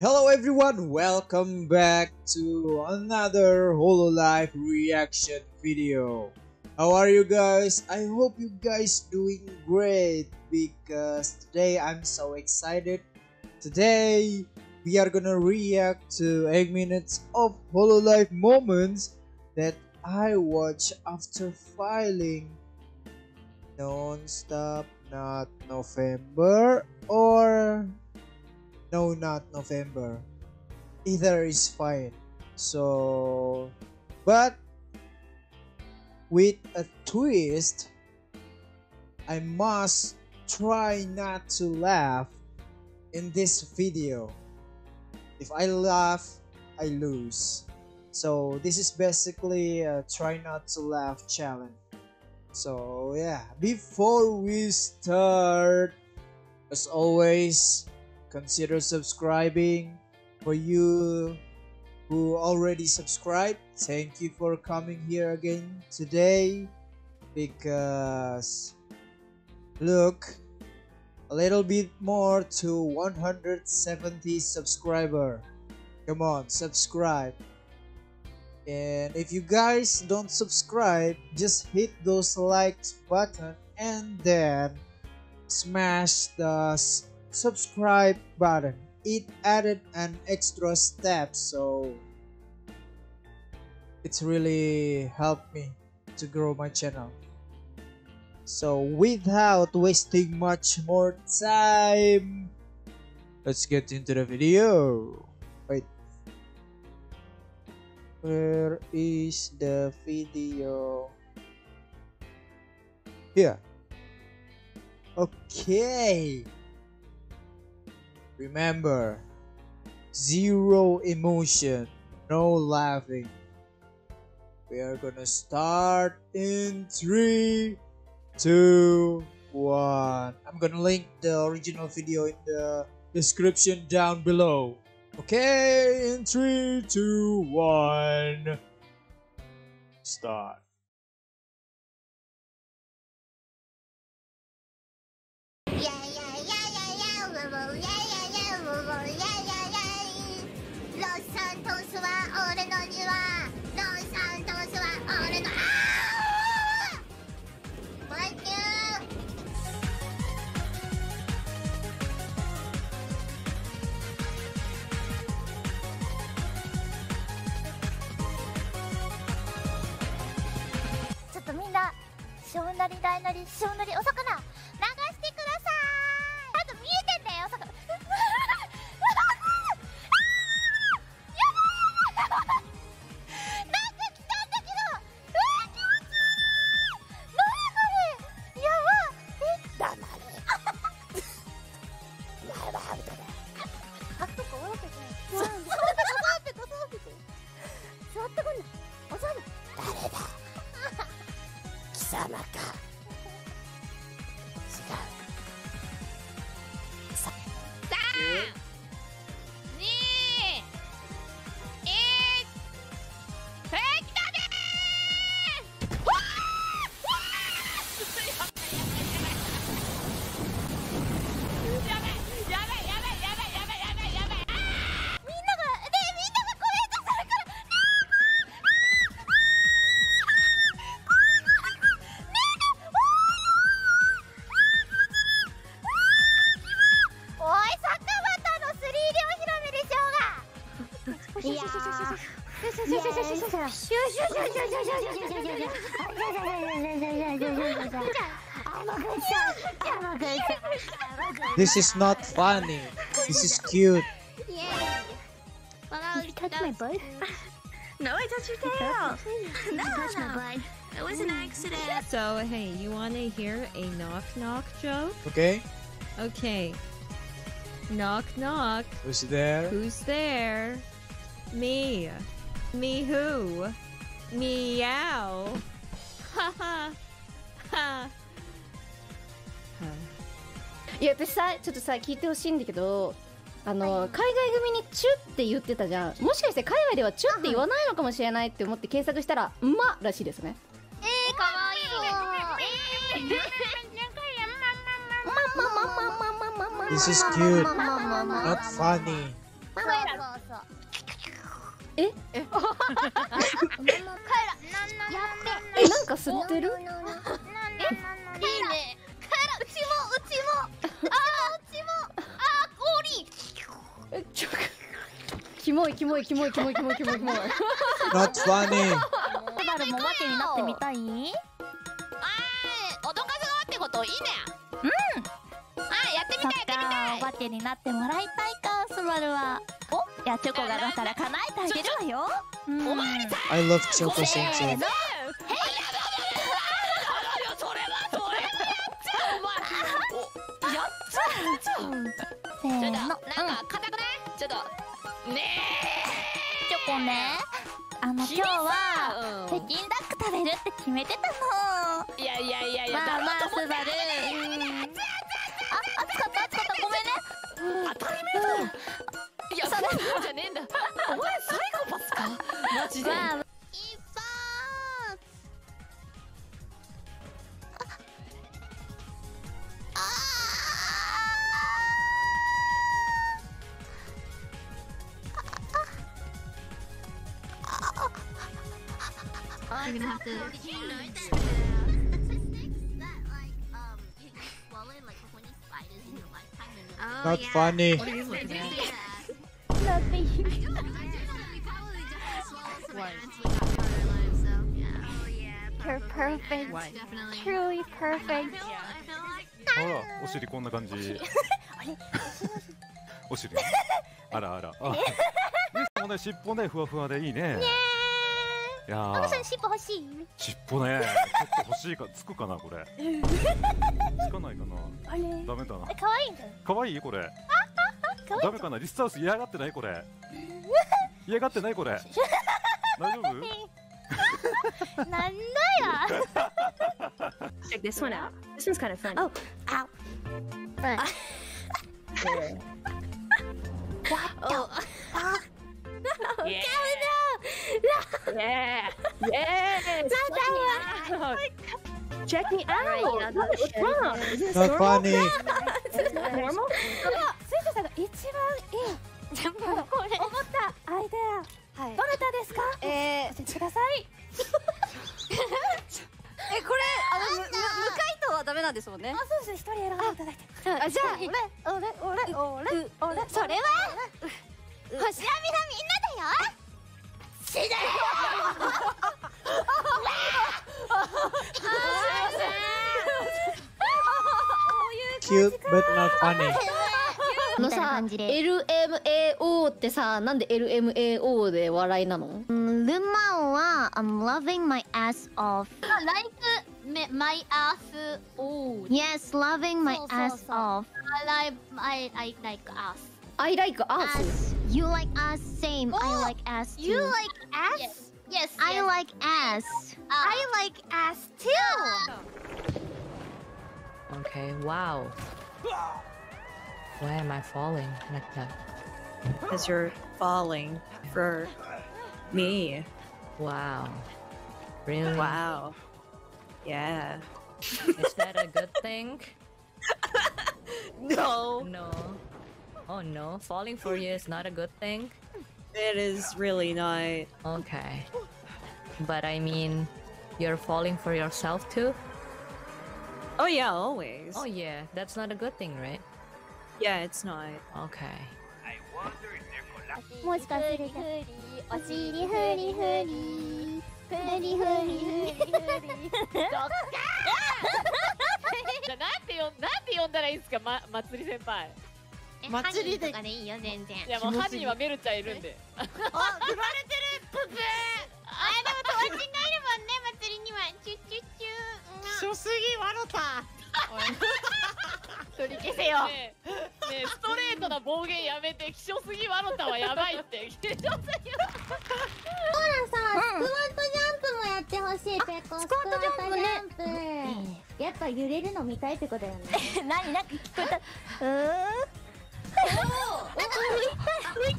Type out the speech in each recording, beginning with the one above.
Hello everyone, welcome back to another Hololive reaction video. How are you guys? I hope you guys doing great because today I'm so excited. Today we are gonna react to 8 minutes of Hololive moments that I watch after filing Non-Stop Not November or No Not November, either is fine. So but with a twist, I must try not to laugh in this video. If I laugh, I lose. So this is basically a try not to laugh challenge. So yeah, before we start, as always, consider subscribing. For you who already subscribed, thank you for coming here again today, because look, a little bit more to 170 subscriber. Come on, subscribe. And if you guys don't subscribe, just hit those likes button and then smash the subscribe button. It added an extra step, so it's really helped me to grow my channel. So without wasting much more time, let's get into the video. Wait, where is the video? Here. Okay. Remember, zero emotion, no laughing. We are gonna start in 3, 2, 1. I'm gonna link the original video in the description down below. Okay, in 3, 2, 1, start. This is not funny. This is cute. Yeah. Well, you touch my butt? No, I touched your tail. No, no. It was an accident. So, hey, you want to hear a knock knock joke? Okay. Okay. Knock knock. Who's there? Who's there? Me. Me who? Meow. Ha ha. Ha. いや、私さ、ちょっとさ、聞いてほしいんだけど、海外組にチュって言ってたじゃん。もしかして海外ではチュって言わないのかもしれないって思って検索したら、うまらしいですね。かわいい。This is cute, not funny. そうそうそう。え？え？もう帰ら。やべ。え、なんか吸ってる？え？いいね。帰ら。うちも。あ、氷。ちょ。キモい。That's funny。バルもマケになってみたい？あ、おどかず側ってこといいね。うん。あ、やってみたい。バケになってもらいたいか、スバルは。お、いやチョコがだから叶えてあげるわよ。おまわりさん。I love chocolate shake。今日は北京ダック食べるって決めてたの。いやまあまあスバル、あ、暑かったごめんね。当たり前だよ。いやそれじゃねえんだ。お前サイコパスかマジで。いっぱNot funny. Nothing. You're perfect. Truly perfect. あら、お尻こんな感じ。お尻。あら。ね、尻尾ね、ふわふわでいいね。ね。いやー、尻尾欲しい。尻尾ね、ちょっと欲しいか、つくかなこれ。つかないかな。あれ。ダメだな。可愛いんだよ。可愛いこれ。ダメかな、リスタウス嫌がってないこれ。嫌がってないこれ。大丈夫？なんだよ。Check this one out. This one's kind of funny. Oh, ow. What? Yeah. Yeah. Yes. Not that one. Check me out. What's wrong? Is this normal? Is this normal? スイカさんが一番いい。思ったアイデア。どなたですか？教えてください。え、これ無回答はダメなんですもんね。あ、そうです。一人選んでいただいて。あ、じゃあ俺。それは星波のみんなだよ。死だよ。Cute but not funny。このさ、LMAO ってさ、なんで LMAO で笑いなの？ルマオは I'm loving my ass off。Like my ass off。Yes, loving my ass off。I like us。I like us。You like ass, same. I like ass too. You like ass? Yes. I like ass. I like ass too. Okay. Wow. Why am I falling like that? Because you're falling for me. Wow. Really? Wow. Yeah. Is that a good thing? No. No. Oh no, falling for you is not a good thing? It is really not. Okay. But I mean, you're falling for yourself too? Oh yeah, always. Oh yeah, that's not a good thing, right? Yeah, it's not. Okay. I wonder if they're collapsing. もしかすると、お尻ふりふり、どっかー！なんて呼んだらいいですか、まつり先輩。祭りとかでいいよ全然。いやもうハニーはメルちゃんいるんで。あ、振られてるププー。あ、でも友達になるもんね祭りには。チュッチュッチュ。しょすぎわろた。取り消せよ。ねえストレートな暴言やめて。希少すぎわろたはやばいって。希少すぎ。ほらさ、スクワットジャンプもやってほしい。スクワットジャンプね。やっぱ揺れるの見たいってことよね。何なんか聞こえた。なんか浮いた。え、なに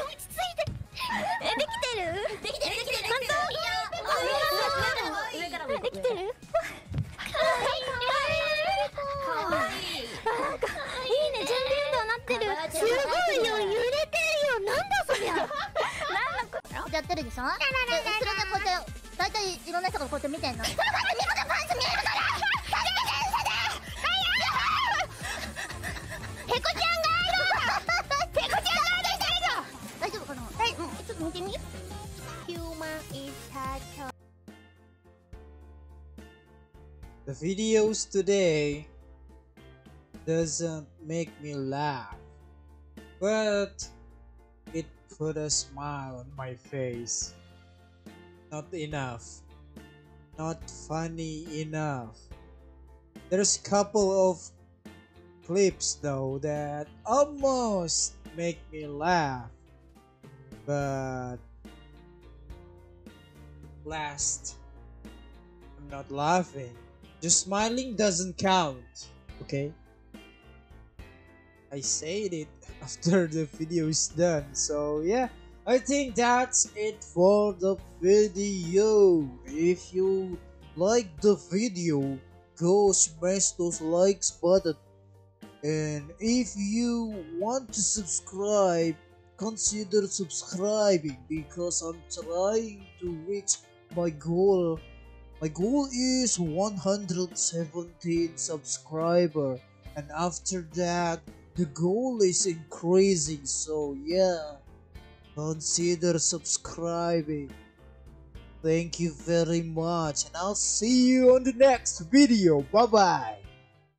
落ち着いて。え、できてる。本当。できてる。可愛いね。いいね準備。ってる。すごいよ、揺れてるよ。なんだそりゃ。なんだこれ。やってるでしょ。それでこうやって大体いろんな人がこうやって見てんの。見事パンツ見えるから。ペコちゃんがいる。ペコちゃんがいる。大丈夫かな。ちょっと見てみ。ヒューマンインターチ。The videos today doesn't make me laugh, but it put a smile on my face. Not enough, not funny enough. There's a couple of clips though that almost make me laugh, but last, I'm not laughing. Just smiling doesn't count, okay? I said it after the video is done, so yeah, I think that's it for the video. If you like the video, go smash those likes button, and if you want to subscribe, consider subscribing because I'm trying to reach my goal. My goal is 117 subscriber, and after that the goal is increasing, so yeah, consider subscribing. Thank you very much, and I'll see you on the next video. Bye bye.